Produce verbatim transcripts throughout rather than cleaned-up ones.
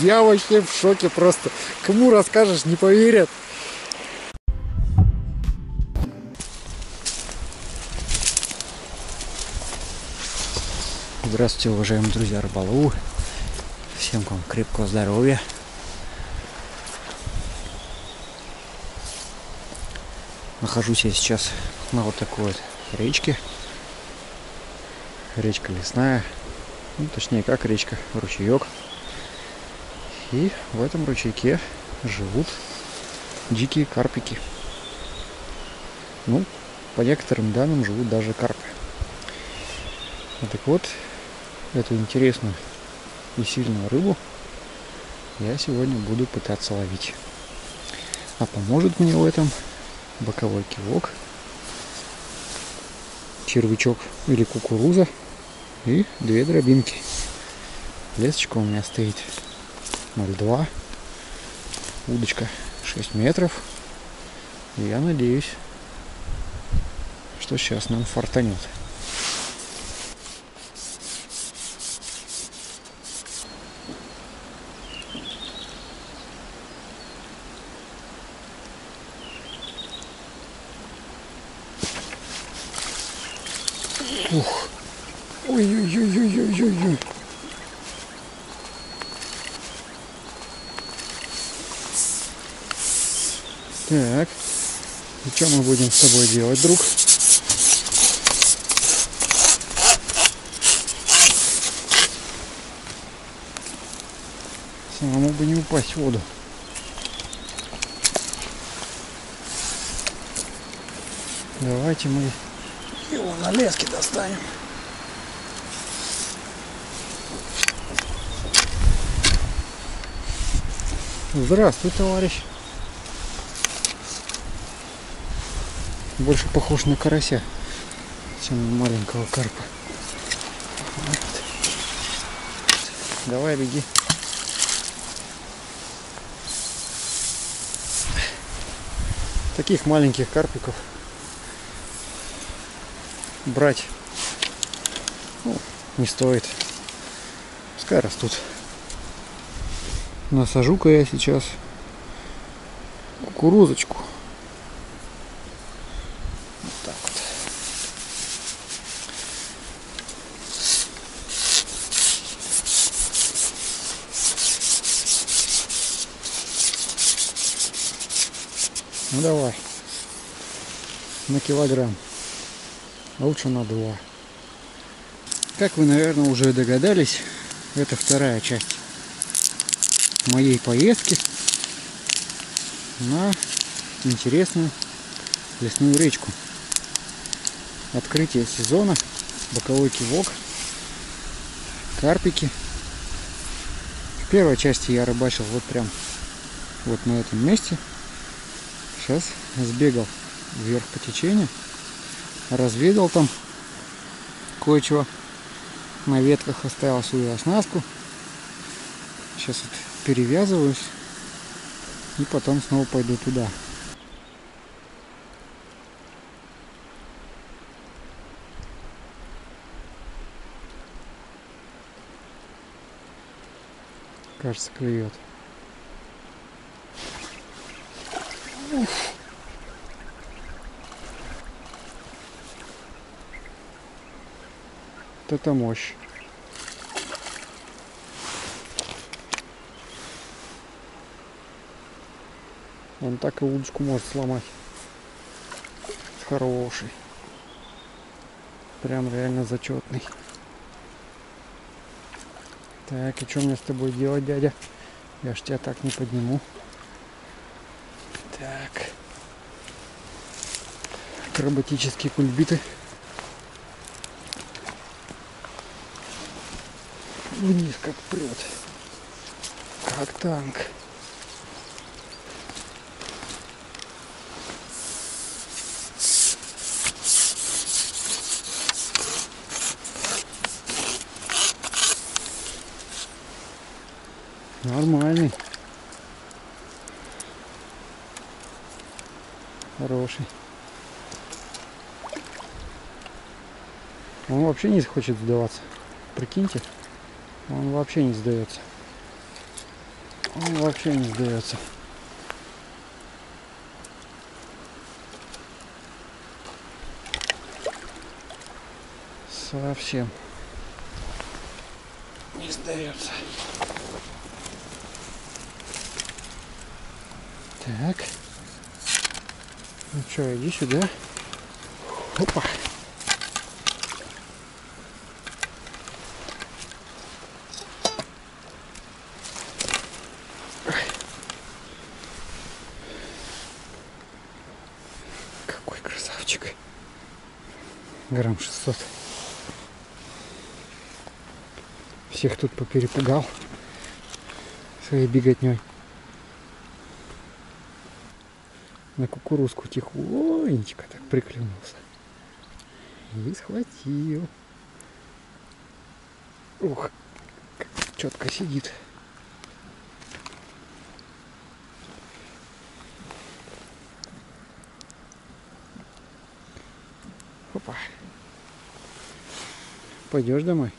Я вообще в шоке просто. Кому расскажешь, не поверят. Здравствуйте, уважаемые друзья рыболовы. Всем вам крепкого здоровья. Нахожусь я сейчас на вот такой вот речке. Речка лесная. Ну, точнее, как речка, ручеек. И в этом ручейке живут дикие карпики. Ну, по некоторым данным, живут даже карпы. Так вот, эту интересную и сильную рыбу я сегодня буду пытаться ловить. А поможет мне в этом боковой кивок, червячок или кукуруза и две дробинки. Лесочка у меня стоит ноль два, удочка шесть метров. Я надеюсь, что сейчас нам фартанет. Ух, ой-ой-ой-ой-ой-ой-ой. Так, и что мы будем с тобой делать, друг? Самому бы не упасть в воду. Давайте мы его на леске достанем. Здравствуй, товарищ. Больше похож на карася, чем на маленького карпа. Вот. Давай, беги. Таких маленьких карпиков брать, ну, не стоит. Пускай растут. Насажу-ка я сейчас кукурузочку. Вот так вот. Ну давай. На килограмм. Лучше на два. Как вы, наверное, уже догадались, это вторая часть моей поездки на интересную лесную речку. Открытие сезона, боковой кивок, карпики. В первой части я рыбачил вот прям вот на этом месте. Сейчас сбегал вверх по течению. Разведал там кое-чего, на ветках оставил свою оснастку. Сейчас вот перевязываюсь и потом снова пойду туда. Кажется, клюет. Вот это мощь. Он так и удочку может сломать. Хороший. Прям реально зачетный. Так, и что мне с тобой делать, дядя? Я ж тебя так не подниму. Так. Акробатические кульбиты. Вниз как прет, как танк. Нормальный, хороший. Он вообще не хочет сдаваться, прикиньте. Он вообще не сдается. Он вообще не сдается. Совсем не сдается. Так. Ну что, иди сюда. Опа. Какой красавчик. Грамм шестьсот. Всех тут поперепугал своей беготней. На кукурузку тихонечко так приклюнулся. И схватил. Ух, как четко сидит. Опа. Пойдешь домой?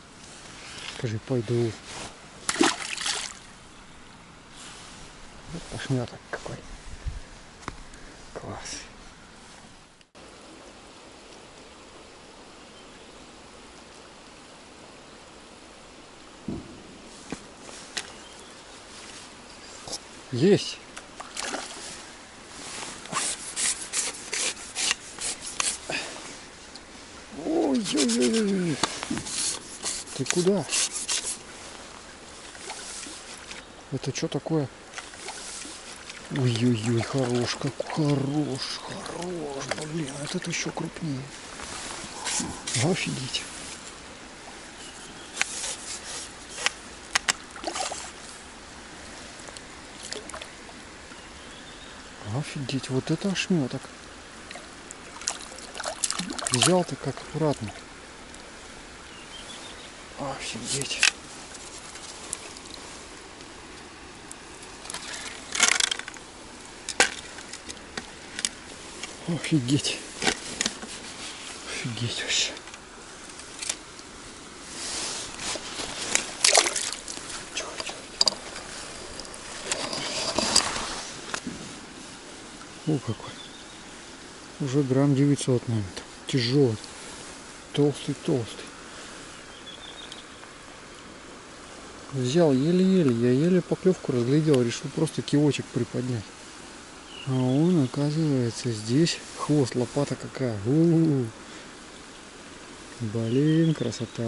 Скажи, пойду. Вот пошмёток какой. Класс. Есть. Ой-ой-ой. Ты куда? Это что такое? Ой-ой-ой, хорош, как хорош, хорош, блин, этот еще крупнее. Офигеть. Офигеть, вот это ошметок. Взял ты как аккуратно. Офигеть. Офигеть. Офигеть вообще. О, какой. Уже грамм девятьсот, наверное. Тяжелый. Толстый-толстый. Взял еле-еле. Я еле поклевку разглядел. Решил просто кивочек приподнять. А он, оказывается, здесь. Хвост, лопата какая. У-у-у. Блин, красота.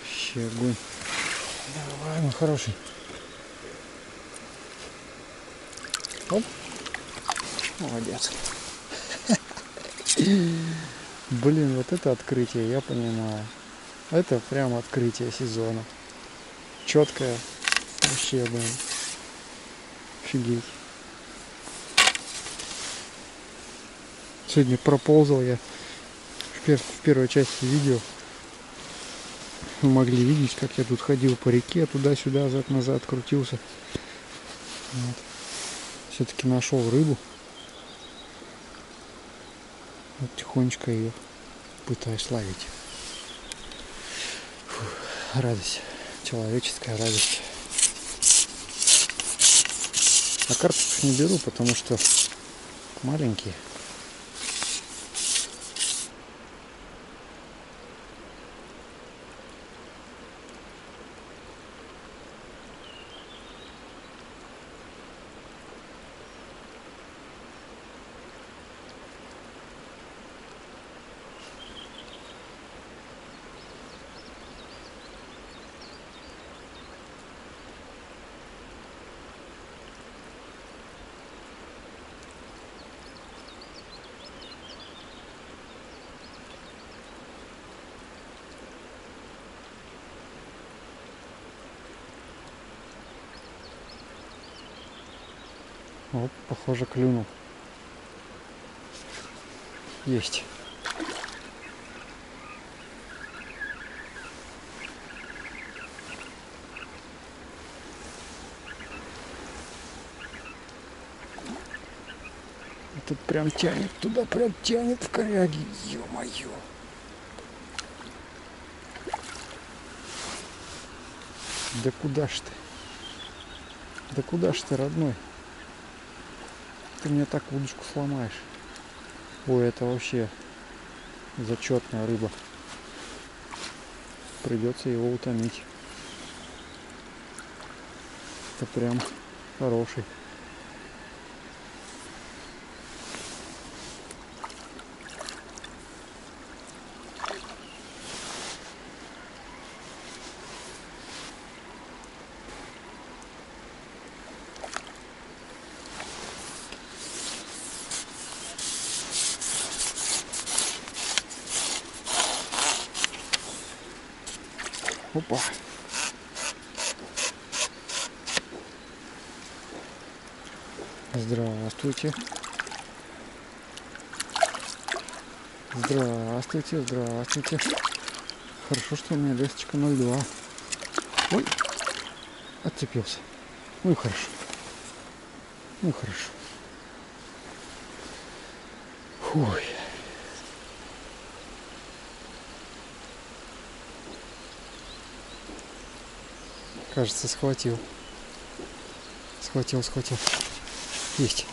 Вообще огонь. Давай, мой хороший. Оп. Молодец. Блин, вот это открытие, я понимаю. Это прям открытие сезона. Четкое. Вообще огонь. Офигеть. Сегодня проползал я в, пер в первой части видео. Вы могли видеть, как я тут ходил по реке, туда-сюда, назад-назад крутился. Вот. Все-таки нашел рыбу. Вот тихонечко ее пытаюсь ловить. Фух, радость. Человеческая радость. А карпов не беру, потому что маленькие. Вот, похоже, клюнул. Есть. Тут прям тянет, туда прям тянет в коряги. Ё-моё. Да куда ж ты? Да куда ж ты, родной? Ты мне так удочку сломаешь. Ой, это вообще зачетная рыба. Придется его утомить. Это прям хороший. Опа. Здравствуйте. Здравствуйте, здравствуйте. Хорошо, что у меня лесточка ноль два. Ой, отцепился. Ну и хорошо. Ну и хорошо. Ой. Кажется, схватил. Схватил, схватил. Есть.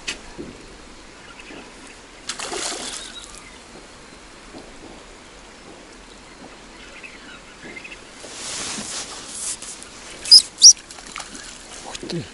Ух ты.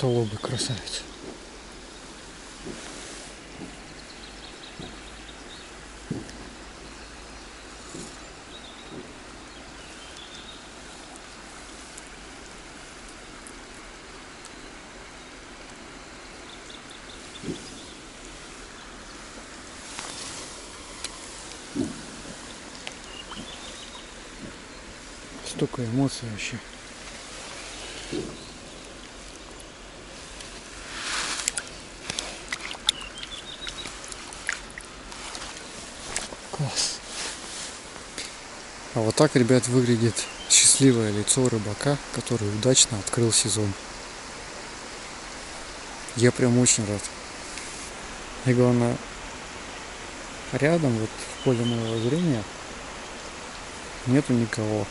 Толстолобый красавец. Столько эмоций вообще. Класс. А вот так, ребят, выглядит счастливое лицо рыбака, который удачно открыл сезон. Я прям очень рад. И главное, рядом, вот в поле моего зрения, нету никого.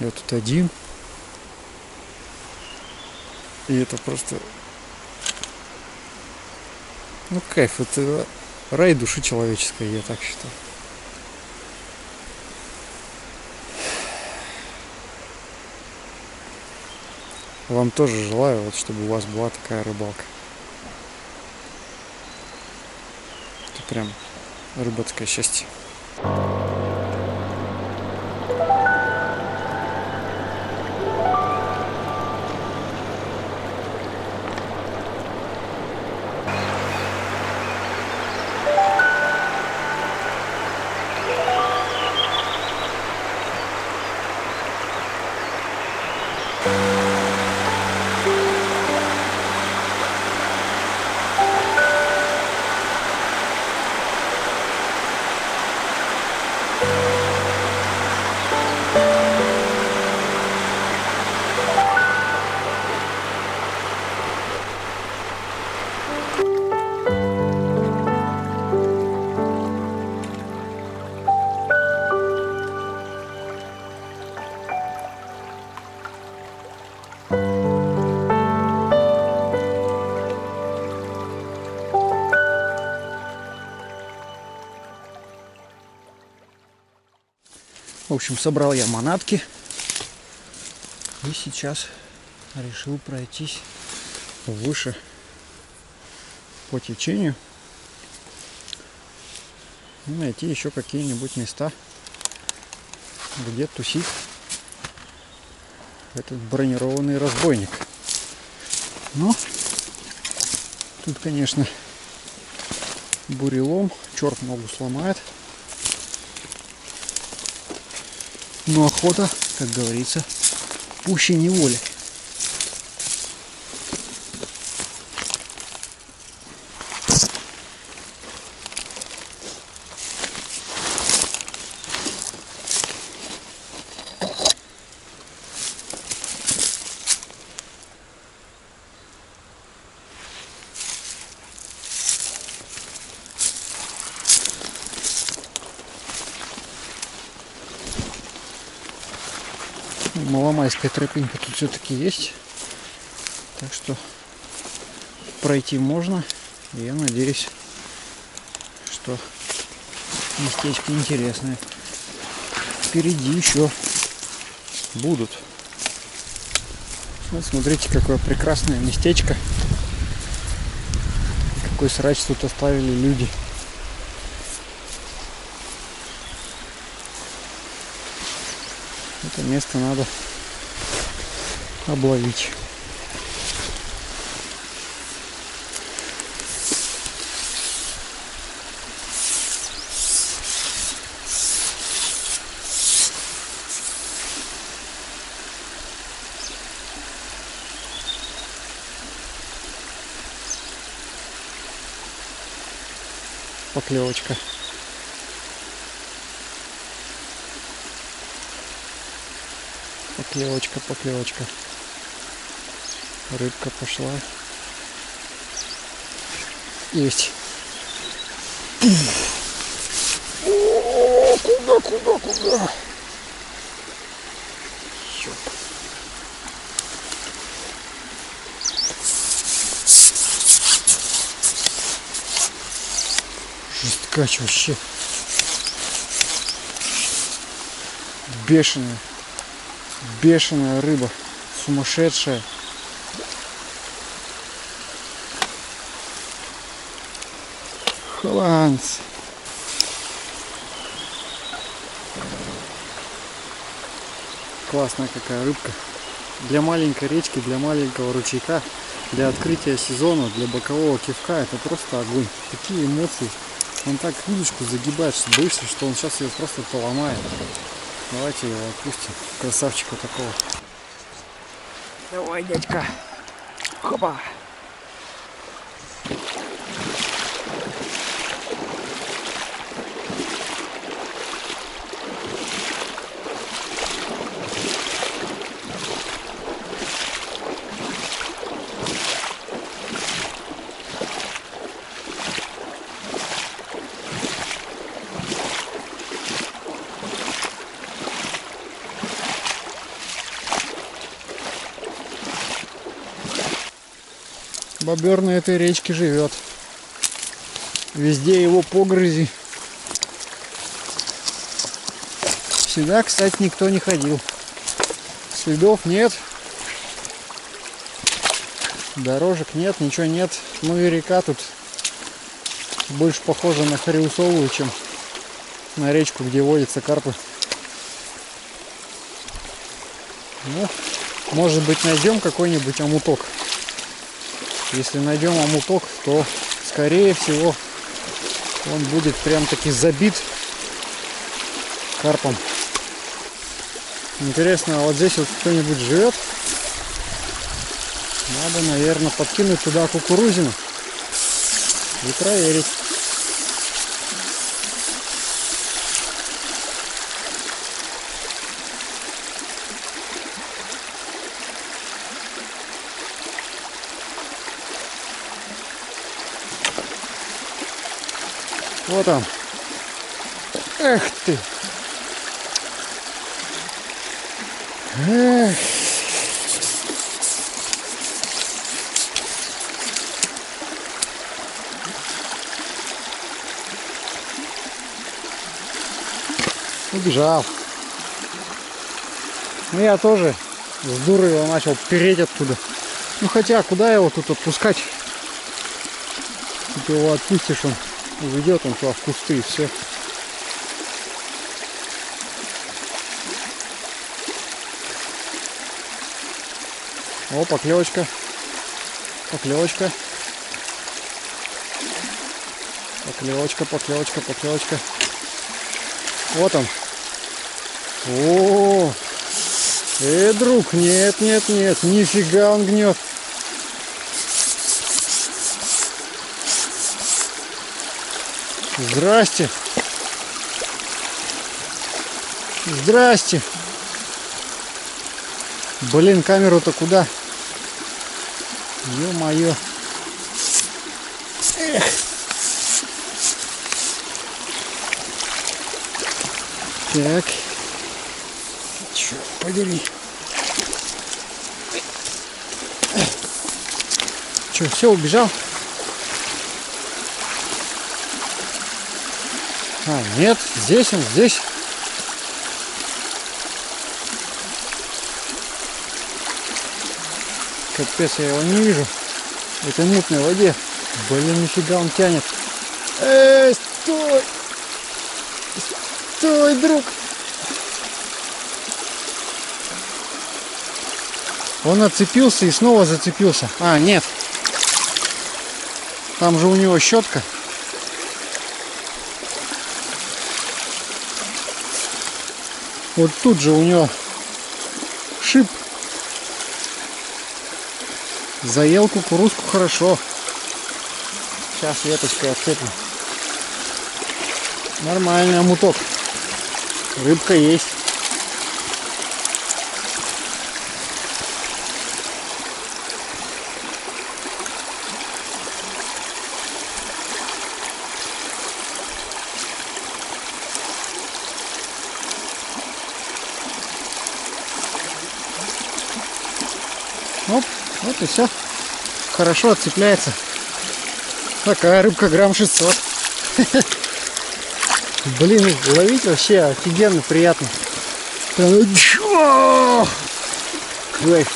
Я тут один. И это просто... Ну, кайф, это... Рай души человеческой, я так считаю. Вам тоже желаю, вот, чтобы у вас была такая рыбалка. Это прям рыбацкое счастье. В общем, собрал я манатки и сейчас решил пройтись выше по течению и найти еще какие-нибудь места, где тусит этот бронированный разбойник. Но тут, конечно, бурелом, черт ногу сломает. Но охота, как говорится, пуще неволи. Маломайская тропинка тут все-таки есть, так что пройти можно. Я надеюсь, что местечко интересное. Впереди еще будут. Вот смотрите, какое прекрасное местечко. Какой срач тут оставили люди. Это место надо обловить. Поклевочка. Поклевочка, поклевочка. Рыбка пошла. Есть. О, куда, куда, куда? Черт. Жесткач вообще. Бешеная. Бешеная рыба, сумасшедшая. Холландс. Классная какая рыбка. Для маленькой речки, для маленького ручейка, для открытия сезона, для бокового кивка это просто огонь. Такие эмоции. Он так удочку загибает быстро, что он сейчас ее просто поломает. Давайте его отпустим, красавчика такого. Давай, дядька. Хопа. Бобер на этой речке живет. Везде его погрызи. Сюда, кстати, никто не ходил. Следов нет. Дорожек нет, ничего нет. Ну и река тут больше похожа на Хариусовую, чем на речку, где водятся карпы. Ну, может быть, найдем какой-нибудь омуток. Если найдем омуток, то, скорее всего, он будет прям-таки забит карпом. Интересно, а вот здесь вот кто-нибудь живет? Надо, наверное, подкинуть туда кукурузину и проверить. Вот он. Эх ты. Эх. Убежал. Ну я тоже с дуры его начал переть оттуда. Ну хотя, куда его тут отпускать? Ты его отпустишь, он уйдет он туда в кусты и все. О, поклевочка. Поклевочка. Поклевочка, поклевочка, поклевочка. Вот он. О, э, друг, нет, нет, нет, нифига он гнет. Здрасте. Здрасте. Блин, камеру-то куда? Ё-моё. Эх. Так. Чё, подери. Чё, всё, убежал? А, нет, здесь он, здесь. Капец, я его не вижу. В этой мутной воде. Блин, нифига он тянет. Эй, стой! Стой, друг! Он отцепился и снова зацепился. А, нет. Там же у него щетка. Вот тут же у него шип. Заел кукурузку хорошо. Сейчас веточкой отцеплю. Нормальный омуток. Рыбка есть. Оп, вот и все. Хорошо отцепляется. Такая рыбка грамм шестьсот. Блин, ловить вообще офигенно приятно. Кайф.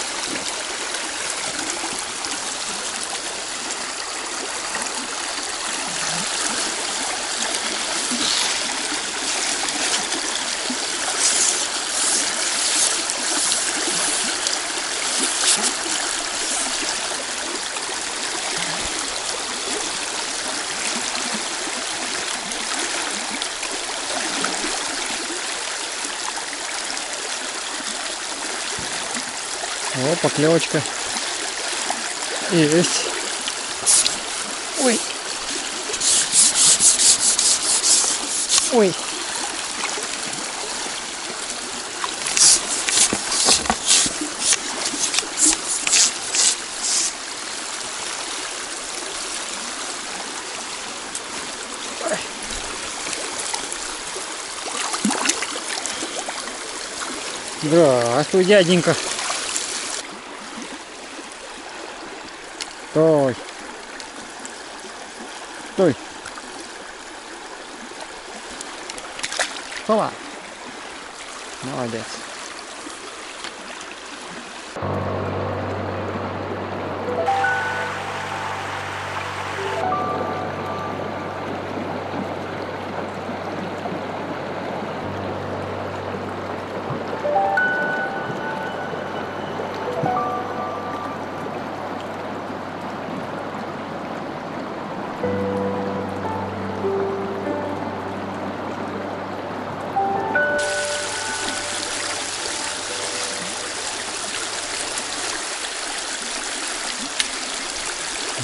О, поклевочка. Есть. Ой. Ой. Здравствуй, дяденька. Стой! Стой! Вставай! Молодец!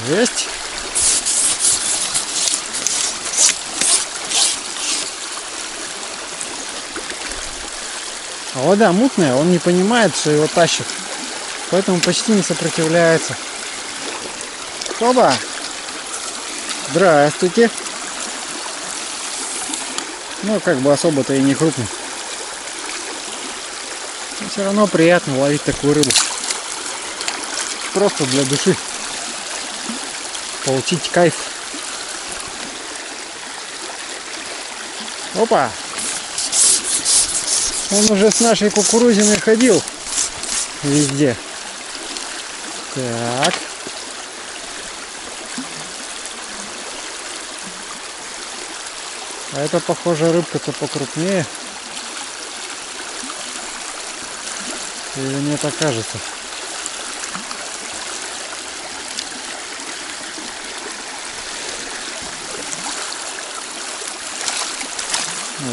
Есть. А вода мутная, он не понимает, что его тащит, поэтому почти не сопротивляется. Оба! Здравствуйте! Ну, как бы особо-то и не крупный. Но все равно приятно ловить такую рыбу. Просто для души. Получить кайф. Опа! Он уже с нашей кукурузиной ходил везде. Так. А это, похоже, рыбка-то покрупнее. Или мне так кажется?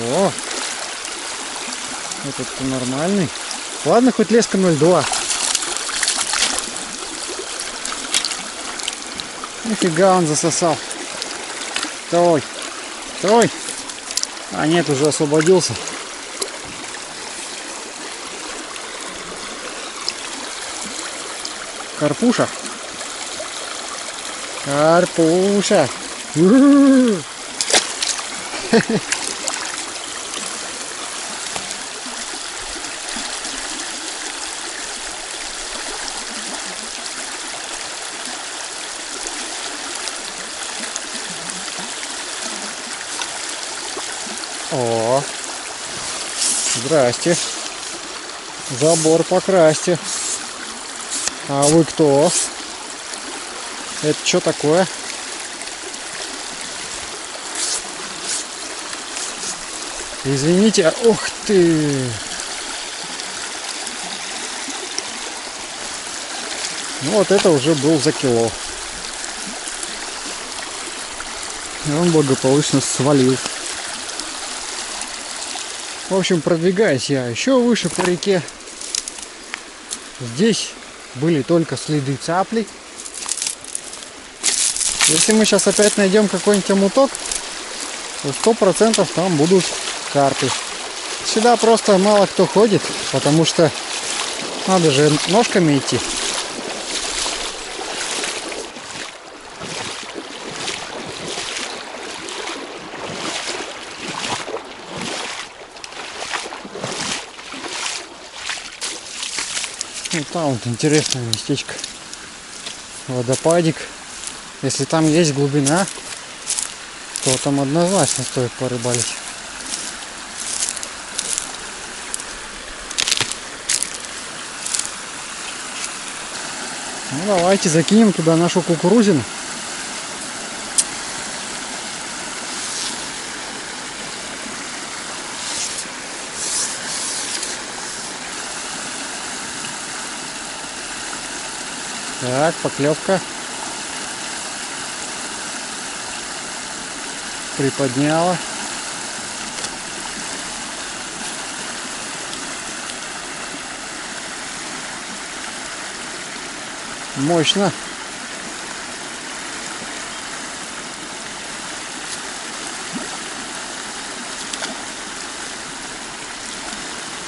О, Этот-то нормальный. Ладно, хоть леска ноль два. Нифига он засосал. Второй. Второй. А нет, уже освободился. Карпуша. Карпуша. О, здрасте. Забор покрасьте. А вы кто? Это что такое? Извините, а... Ух ты! Ну вот это уже был за кило. И он благополучно свалил. В общем, продвигаюсь я еще выше по реке. Здесь были только следы цапли. Если мы сейчас опять найдем какой-нибудь муток, то сто процентов там будут карпы. Сюда просто мало кто ходит, потому что надо же ножками идти. Ну, там вот интересное местечко. Водопадик. Если там есть глубина, то там однозначно стоит порыбалить. Ну, давайте закинем туда нашу кукурузину. Так, поклевка. Приподняла. Мощно.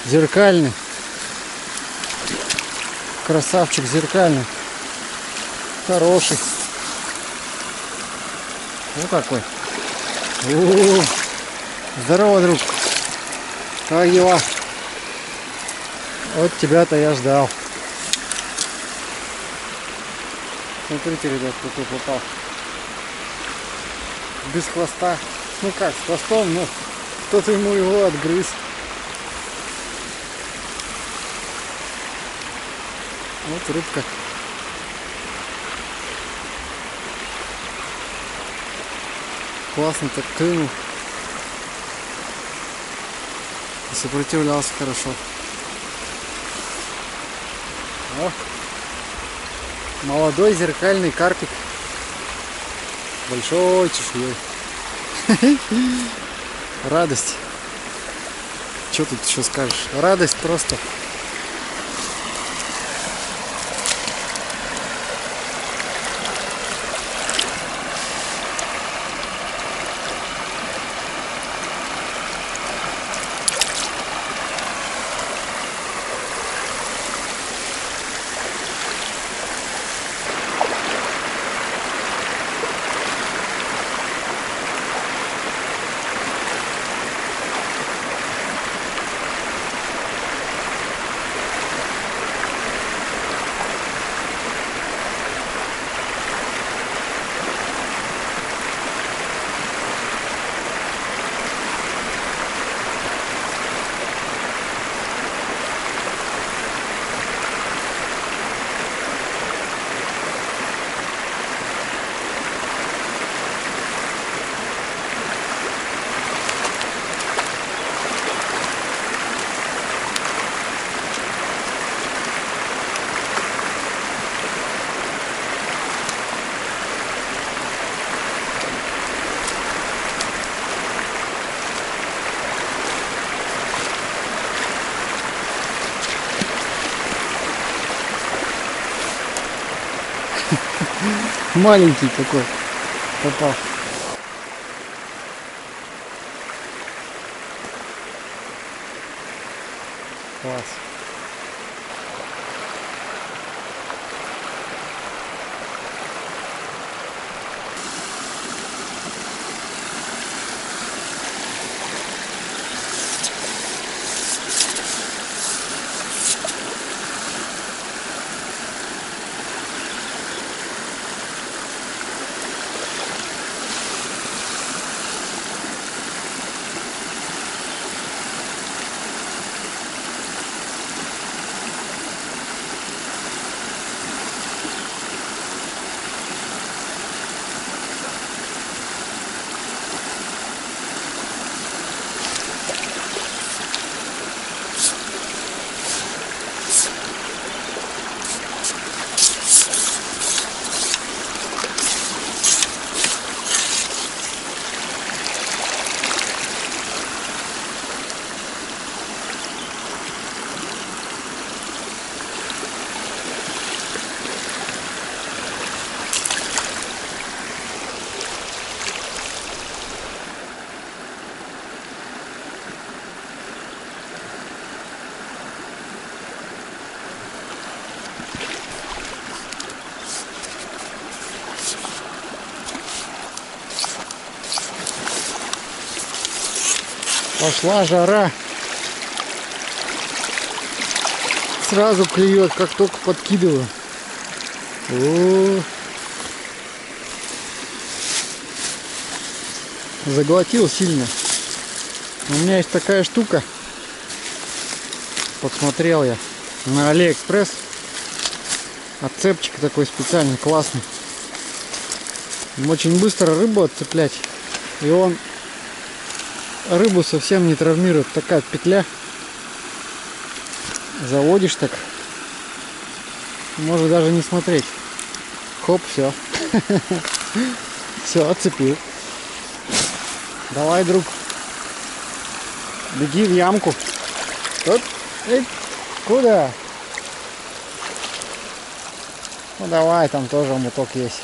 Зеркальный. Красавчик зеркальный. Хороший. Вот такой. У-у-у. Здорово, друг. Как дела? Вот тебя-то я ждал. Смотрите, ребят, кто попал. Без хвоста. Ну как, с хвостом, но кто-то ему его отгрыз. Вот рыбка. Классно так клюнул. Сопротивлялся хорошо. О, молодой зеркальный карпик. Большой чешуей. Радость. Что тут еще скажешь? Радость просто. Маленький такой попал. Класс. Пошла жара, сразу клюет, как только подкидываю. О-о-о. Заглотил сильно. У меня есть такая штука, подсмотрел я на Алиэкспресс, отцепчик такой специальный, классный, очень быстро рыбу отцеплять, и он рыбу совсем не травмирует. Такая петля, заводишь так, можно даже не смотреть, хоп, все, все, отцепил. Давай, друг, беги в ямку. Тут, эй, куда? Ну давай, там тоже муток есть.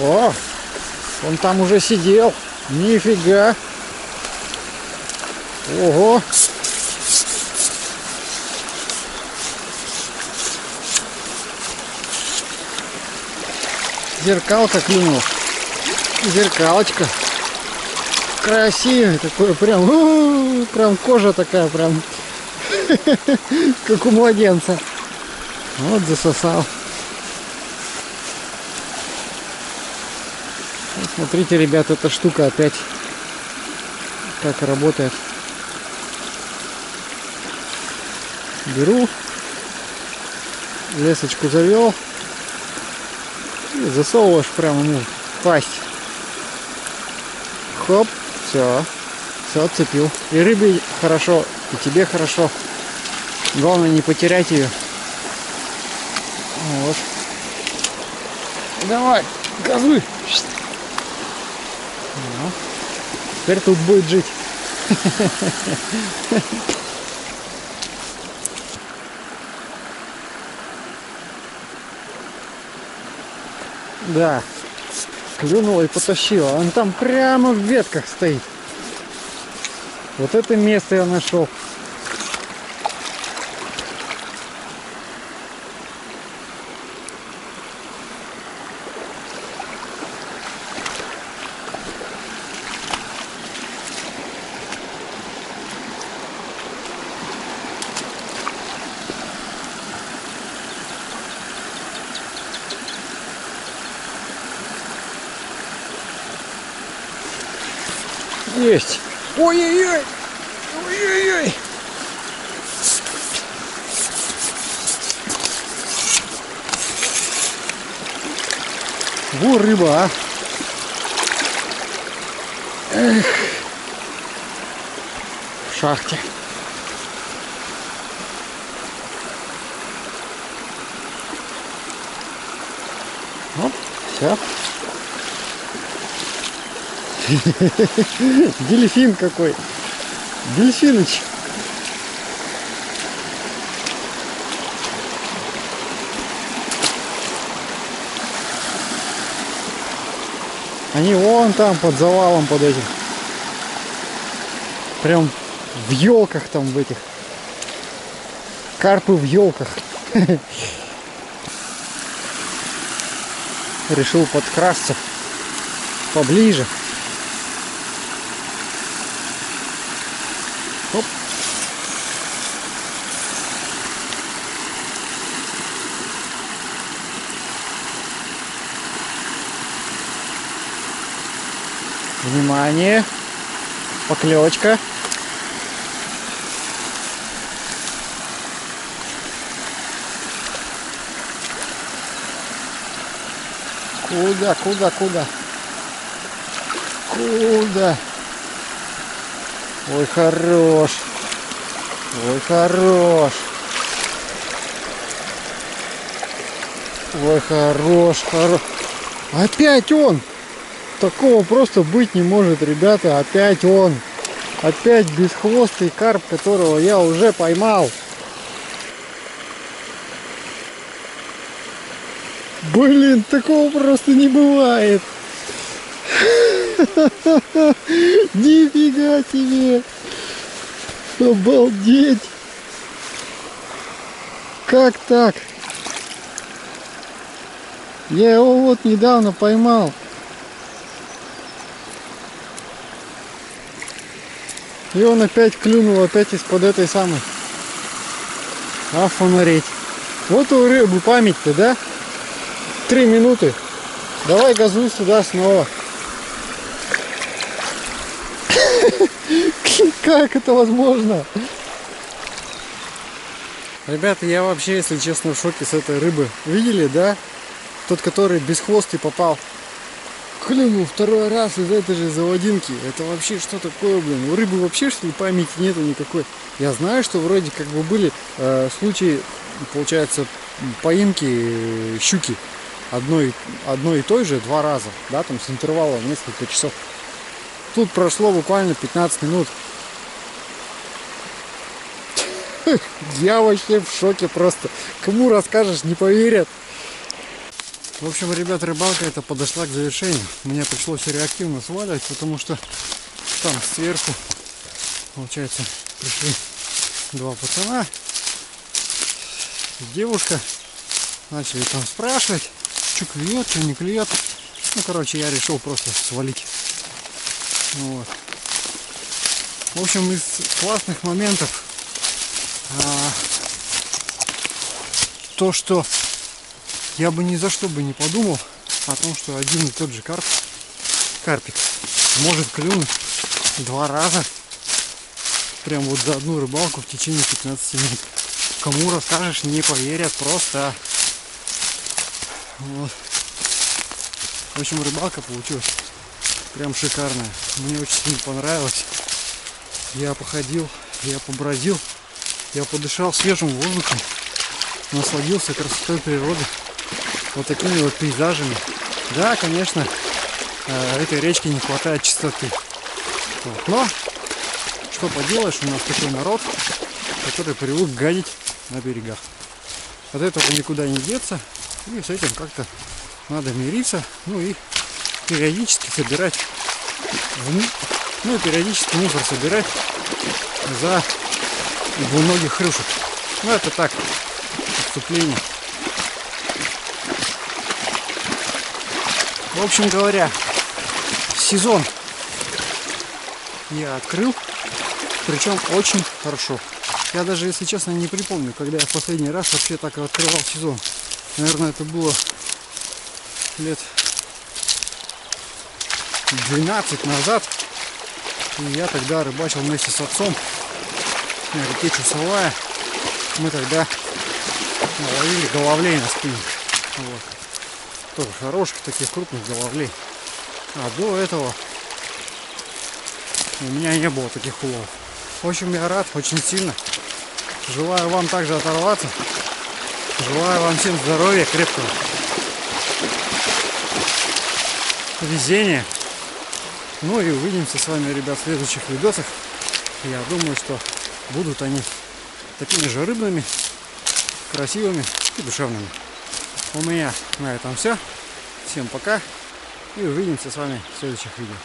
О, он там уже сидел. Нифига. Ого. Зеркалка клюнула. Зеркалочка. Красивый такой, прям, у-у-у, прям кожа такая, прям, как у младенца. Вот засосал. Смотрите, ребят, эта штука опять как работает. Беру, лесочку завел и засовываешь прямо ему в пасть. Хоп, все, все отцепил. И рыбе хорошо, и тебе хорошо. Главное не потерять ее. Вот. Давай, газуй. Теперь тут будет жить. Да, клюнула и потащила. Он там прямо в ветках стоит. Вот это место я нашел. Есть. Ой-ой-ой. Ой-ой-ой. Во рыба, а. Эх. В шахте. Вот, все. Дельфин какой. Дельфиныч. Они вон там под завалом, под этим. Прям в елках там, в этих. Карпы в елках. Решил подкрасться поближе. Оп. Внимание, поклевочка. Куда, куда, куда? Куда? Ой, хорош. Ой, хорош. Ой, хорош, хорош. Опять он. Такого просто быть не может, ребята. Опять он. Опять бесхвостый карп, которого я уже поймал. Блин, такого просто не бывает. Нифига тебе. Обалдеть. Как так? Я его вот недавно поймал. И он опять клюнул, опять из-под этой самой. Офонарить. Вот у рыбы память-то, да? Три минуты. Давай газуй сюда снова. Как это возможно? Ребята, я вообще, если честно, в шоке с этой рыбы. Видели, да? Тот, который без хвоста попал. Клюнул второй раз из этой же заводинки. Это вообще что такое, блин? У рыбы вообще, что ли, памяти нету никакой. Я знаю, что вроде как бы были э, случаи, получается, поимки э, щуки. Одной, одной и той же два раза, да, там с интервалом в несколько часов. Тут прошло буквально пятнадцать минут. Я вообще в шоке просто. Кому расскажешь, не поверят. В общем, ребят, рыбалка эта подошла к завершению. Мне пришлось реактивно сваливать, потому что там сверху, получается, пришли два пацана, девушка, начали там спрашивать. Что клюет, что не клюет. Ну, короче, я решил просто свалить. Вот. В общем, из классных моментов а, то, что я бы ни за что бы не подумал о том, что один и тот же карп, карпик может клюнуть два раза прям вот за одну рыбалку в течение пятнадцати минут. Кому расскажешь, не поверят просто. Вот. В общем, рыбалка получилась прям шикарная. Мне очень сильно понравилось. Я походил, я побродил, я подышал свежим воздухом, насладился красотой природы, вот такими вот пейзажами. Да, конечно, этой речке не хватает чистоты. Вот. Но что поделаешь, у нас такой народ, который привык гадить на берегах. От этого никуда не деться. И с этим как-то надо мириться, ну и периодически собирать, ну и периодически мусор собирать за двуногих рюшек. Ну это так, отступление. В общем говоря, сезон я открыл, причем очень хорошо. Я даже, если честно, не припомню, когда я в последний раз вообще так открывал сезон. Наверное, это было лет двенадцать назад. И я тогда рыбачил вместе с отцом на реке Чусовая. Мы тогда ловили головлей на спиннинг. Вот. Тоже хороших, таких крупных головлей. А до этого у меня не было таких улов. В общем, я рад очень сильно. Желаю вам также оторваться. Желаю вам всем здоровья, крепкого везения Ну и увидимся с вами, ребят, в следующих видосах. Я думаю, что будут они такими же рыбными, красивыми и душевными. У меня на этом все. Всем пока и увидимся с вами в следующих видео.